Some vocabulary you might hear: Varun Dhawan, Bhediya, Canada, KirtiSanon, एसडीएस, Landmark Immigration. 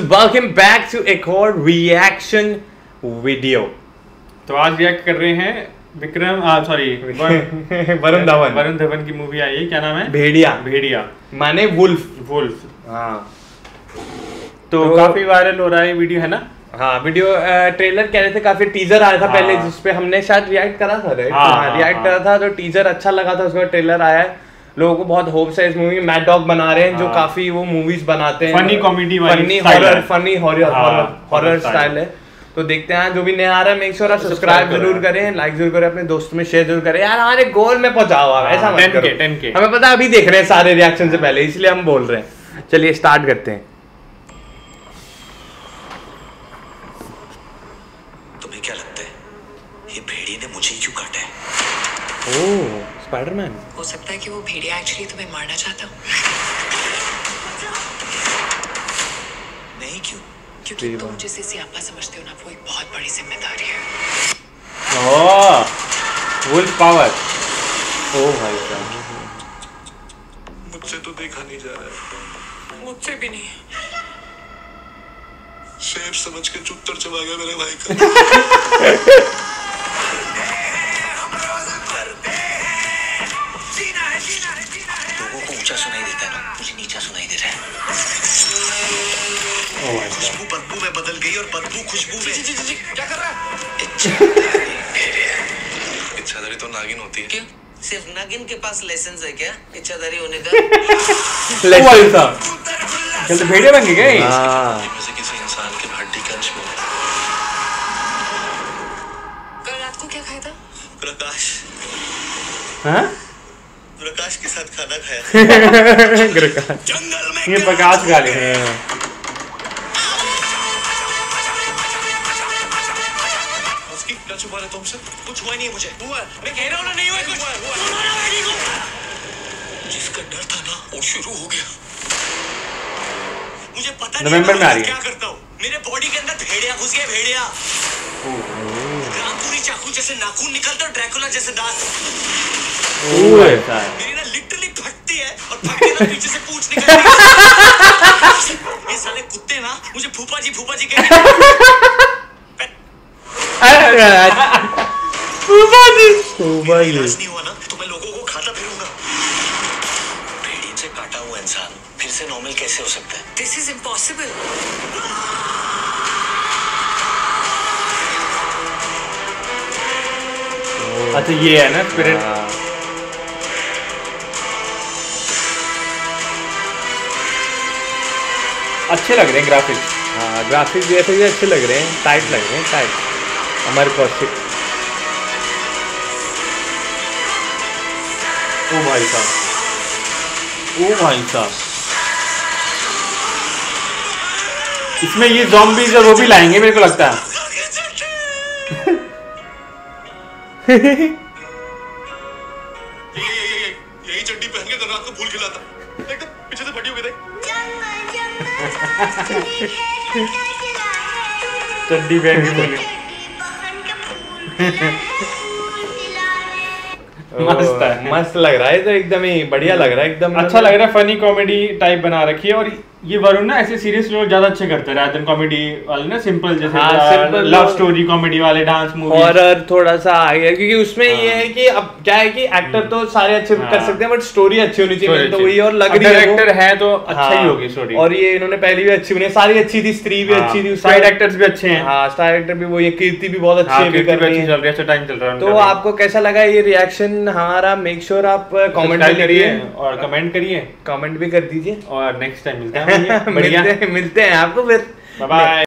Welcome back to एक और reaction video. तो आज रिएक्ट कर रहे हैं वरुण धवन की मूवी आई है, क्या नाम है? भेड़िया माने वुल्फ। तो काफी वायरल हो रहा है वीडियो, है ना? हाँ, वीडियो ट्रेलर कह रहे थे, काफी टीजर आया था पहले जिसपे हमने शायद रिएक्ट करा था। रिएक्ट करा था तो टीजर अच्छा लगा था, उसका ट्रेलर आया है। लोगों को बहुत होप्स है इस मूवी। मैड डॉग बना रहे हैं जो काफी वो मूवीज बनाते हैं, फनी कॉमेडी वाली, फनी हॉरर स्टाइल है। तो देखते हैं जो भी नया आ रहा है। मेक श्योर आप सब्सक्राइब जरूर करें, लाइक जरूर करें, अपने दोस्तों में शेयर जरूर करें। यार हमारे गोल में पहुंचाओ आप, ऐसा मत करो। 10K हमें पता अभी देख रहे हैं सारे रिएक्शन से पहले, इसलिए हम बोल रहे हैं। चलिए स्टार्ट करते हैं। तुम्हें क्या लगता है ये भेड़िए ने मुझे क्यों काटा है? ओह, स्पाइडरमैन हो सकता है कि वो भेड़िया एक्चुअली तुम्हें मारना चाहता हो। नहीं, क्योंकि तुम जिसे सियापा समझते हो ना, वो एक बहुत बड़ी जिम्मेदारी है। ओह, वुल्फ पावर। ओह भाई साहब, मुझसे तो देखा नहीं जा रहा है। मुझसे भी नहीं, शेर समझ के चुपचाप चला गया मेरे भाई का। सुनाई देता है ना, मुझे नीचा सुनाई दे रहा है। खुशबू बदबू में बदल गई और बदबू खुशबू में। जी क्या कर रहा है? इच्छाधारी तो नागिन होती है। क्यों सिर्फ नागिन के पास लाइसेंस है क्या इच्छाधारी होने का? लाइसेंस था। चल तो भेड़िया बन गए इनमें से किसी इंसान के हड्डी का अंश में। कल रात को क्या खाया था? प्रकाश। हाँ, प्रकाश के साथ खाना खाया। जंगल में ये प्रकाश खा ले। उसकी क्या छुपा रहे तुमसे? कुछ हुआ नहीं है मुझे। हुआ, मैं कह रहा हूँ ना, नहीं हुआ कुछ। जिसका डर था ना वो शुरू हो गया। मुझे पता नहीं मैं क्या करता हूँ। मेरे बॉडी के अंदर भेड़िया घुस गया। भेड़िया पूरी चाकू जैसे नाखून निकलता और ड्रैकुला जैसे दांत। मेरी ना लिटरली फटती है और फटने के पीछे से पूछ निकलती है। ये साले कुत्ते ना मुझे फूफा जी कहते हैं। इलाज नहीं हुआ ना तो मैं लोगों को खाता फिरूंगा। भेड़िए से काटा हुआ इंसान फिर से नॉर्मल कैसे हो सकता है? This is impossible. अच्छा ये है ना स्पिरिट। अच्छे लग रहे हैं ग्राफिक्स। हाँ, ग्राफिक्स भी ऐसे अच्छे लग रहे हैं, टाइट लग रहे हैं, टाइट। हमारे कॉस्टिक। ओ भाई साहब, ओ भाई साहब, इसमें ये ज़ॉम्बीज़ और वो भी लाएंगे मेरे को लगता है। यही चड्डी पहन के कल रात को फूल खिलाता। देख पीछे से बड़ी हो गई। देख चड्डी पहन के फूल। मस्त है, मस्त लग रहा है तो एकदम ही बढ़िया लग रहा है, एकदम अच्छा लग रहा है। फनी कॉमेडी टाइप बना रखी है। और ये वरुण ना ऐसे सीरियस रोल ज्यादा अच्छे करते हैं राजन कॉमेडी वाले ना, सिंपल जैसे। हाँ, लव स्टोरी कॉमेडी वाले, डांस मूवी, हॉरर थोड़ा सा आ गया क्योंकि उसमें। हाँ, ये है कि अब क्या है कि एक्टर तो सारे अच्छे कर सकते हैं बट स्टोरी अच्छी होनी चाहिए। तो वही और लग रही है एक्टर है तो अच्छा ही होगी स्टोरी। और ये इन्होंने पहली भी अच्छी बनी, सारी अच्छी थी। स्त्री भी अच्छी थी, साइड एक्टर्स भी अच्छे हैं। हाँ, साइड एक्टर भी वो ये कीर्ति भी बहुत अच्छी चल रही है। तो आपको कैसा लगा ये रिएक्शन हमारा? मेक श्योर आप कमेंट भी कर दीजिए और नेक्स्ट टाइम मिलते हैं आपको फिर। Bye bye.